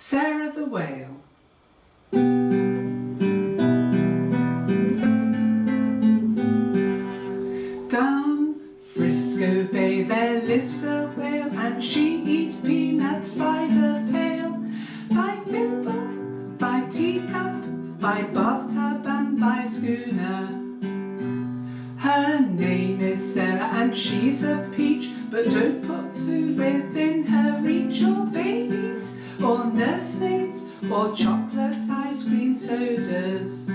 Sarah the Whale. Down Frisco Bay there lives a whale, and she eats peanuts by the pail, by thimble, by teacup, by bathtub and by schooner. Her name is Sarah and she's a peach, but don't put food within her reach, or babies, or nursemaids, or chocolate ice cream sodas.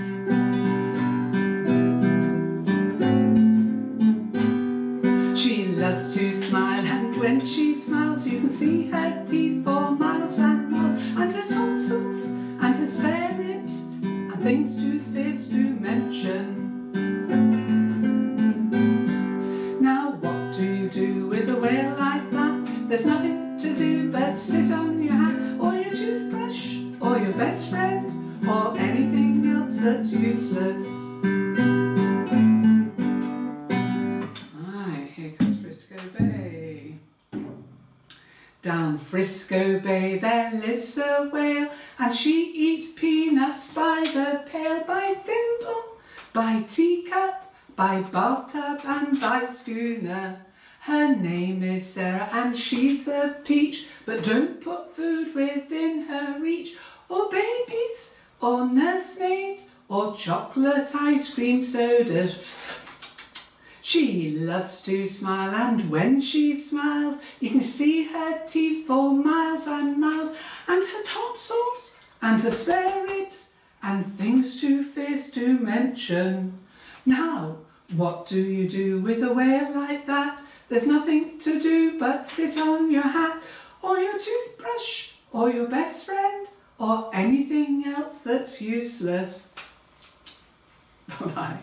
She loves to smile, and when she smiles you can see her teeth for miles and miles, and her tonsils, and her spare ribs, and things too fierce to mention. Whale like that, there's nothing to do but sit on your hat, or your toothbrush, or your best friend, or anything else that's useless. Aye, here comes Frisco Bay. Down Frisco Bay there lives a whale, and she eats peanuts by the pail, by thimble, by teacup, by bathtub and by schooner. Her name is Sarah and she's a peach, but don't put food within her reach, or babies, or nursemaids, or chocolate ice cream sodas. She loves to smile, and when she smiles you can see her teeth for miles and miles, and her tonsils, and her spare ribs, and things too fierce to mention. Now, what do you do with a whale like that? There's nothing to do but sit on your hat, or your toothbrush, or your best friend, or anything else that's useless. Bye-bye.